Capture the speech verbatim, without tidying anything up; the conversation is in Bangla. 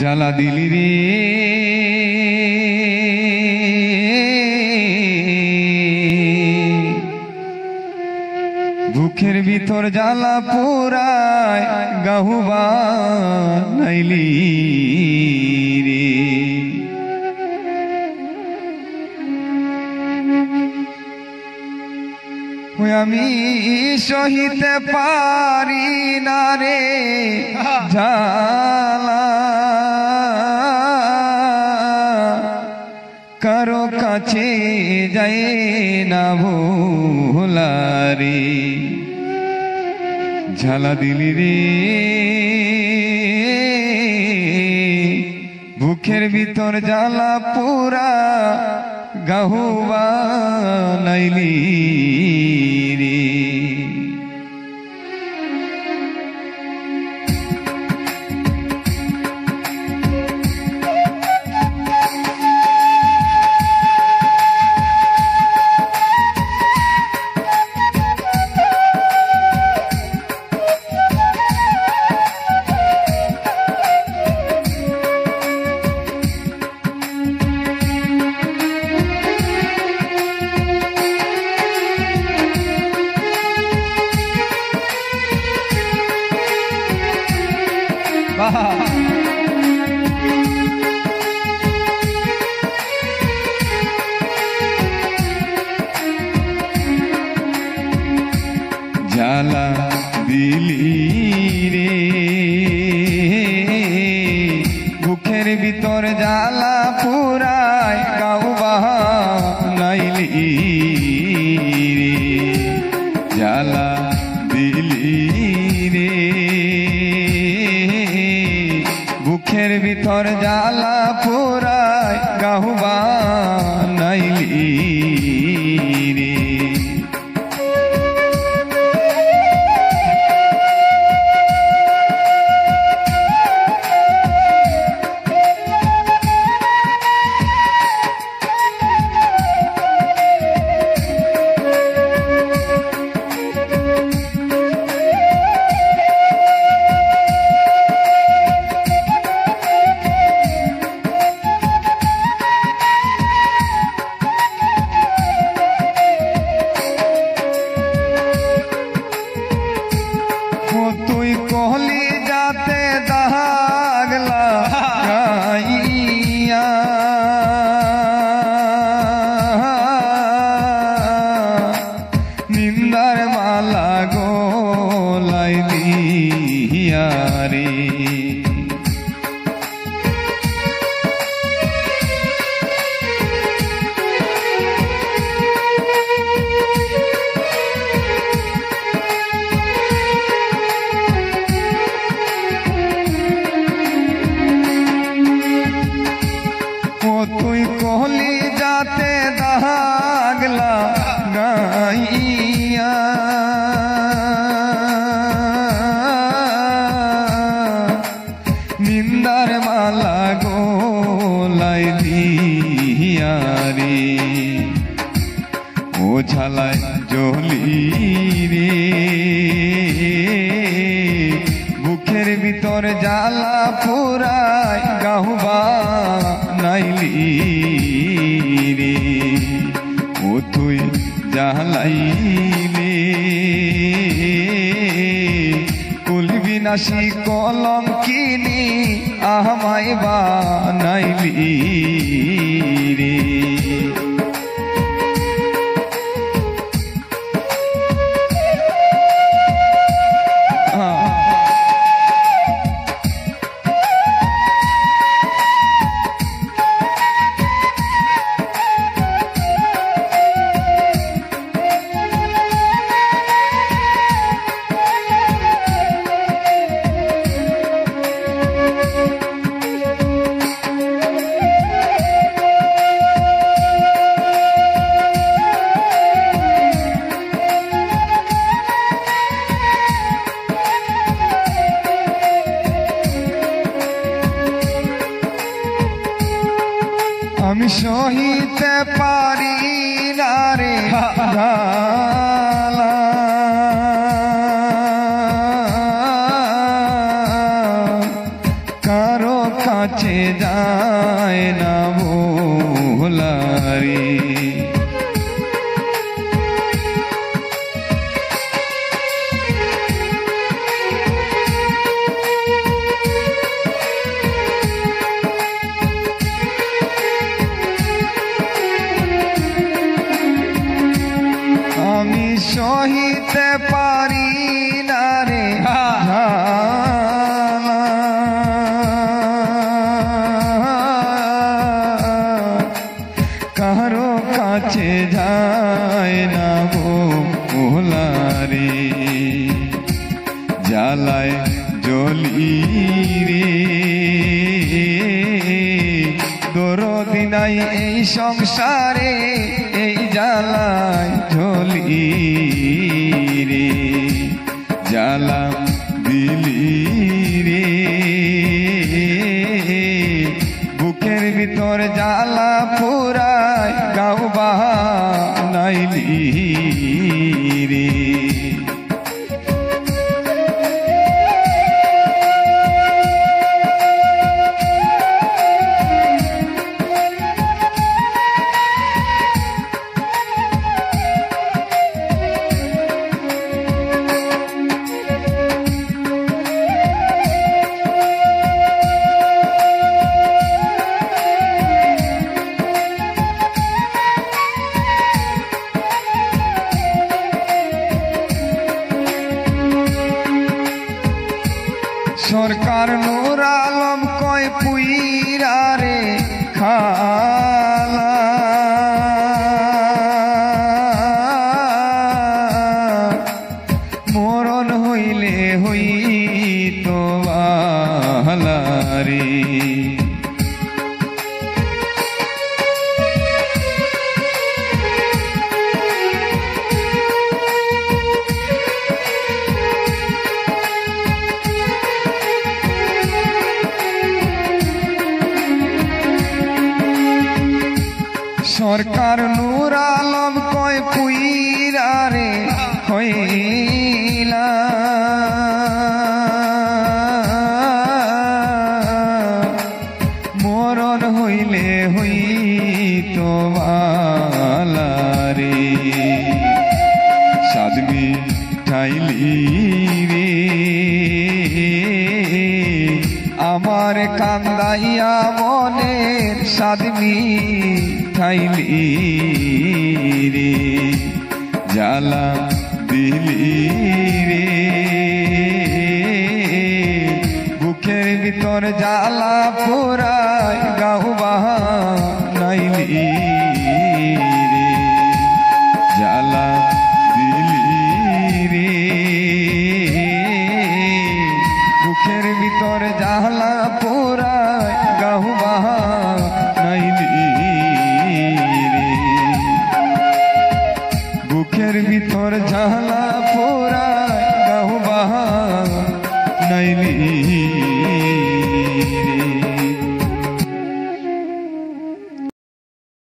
জ্বালা দিলি রে বুকের ভিতর জ্বালা পোড়ায় গাহুবা নাইলি রে আমি সহিতে পারি না রে জ্বালা কারো কাছে যাই না ভোলা রে জ্বালা দিলি রে বুকের ভিতর জ্বালা পুরা গাহুবা নাইলি রে জ্বালা দিলি রে বুকের ভিতর জ্বালা পুরায় গাউবা নাইলি রে জ্বালা দিলি রে বুকের ভিতর জ্বালা পুরায় গাউবা নাইলি রে ঝালায় জলি রে বুকের ভিতর জ্বালা পোড়ায় গাহুবা নাইলি রে ও তুই জ্বালাইলে কুলবিনাশী কলম কিনি আমায় বানাইলি রে আমি সহিতে পারি না রে জ্বালা কারো खाचे जाए ना भूलारी। সহিতে পারি না রে জানা, কারো কাছে যায় না গো ভোলারে, জ্বালায় জ্বলি রে দরদি নাই এই সংসারে, এই জ্বালায় জ্বলি রে, জ্বালা দিলি রে বুকের ভিতর জ্বালা পুরায়, গাওবা নাইলি রে। সরকার নূর আলম কয় পুইরা রে খালা, মরণ হইলে হই তো আলা রে, সরকার নূর আলম কয় পুইরা রে হইলা, মরণ হইলে হই তো আলা রে, সাদমি ঠাইলি রে আমার কান্দাইয়া মনের সাদমি ঠাইলি রে, জ্বালা দিলি রে বুকের ভিতর জ্বালা পুরাই, গাওবা নাইলি রে, জ্বালা দিলি রে বুকের ভিতর জ্বালা পুরাই, গাওবা নাইলি রে বুকের ভিতর জ্বালা পুরাই, গাওবা নাইলি।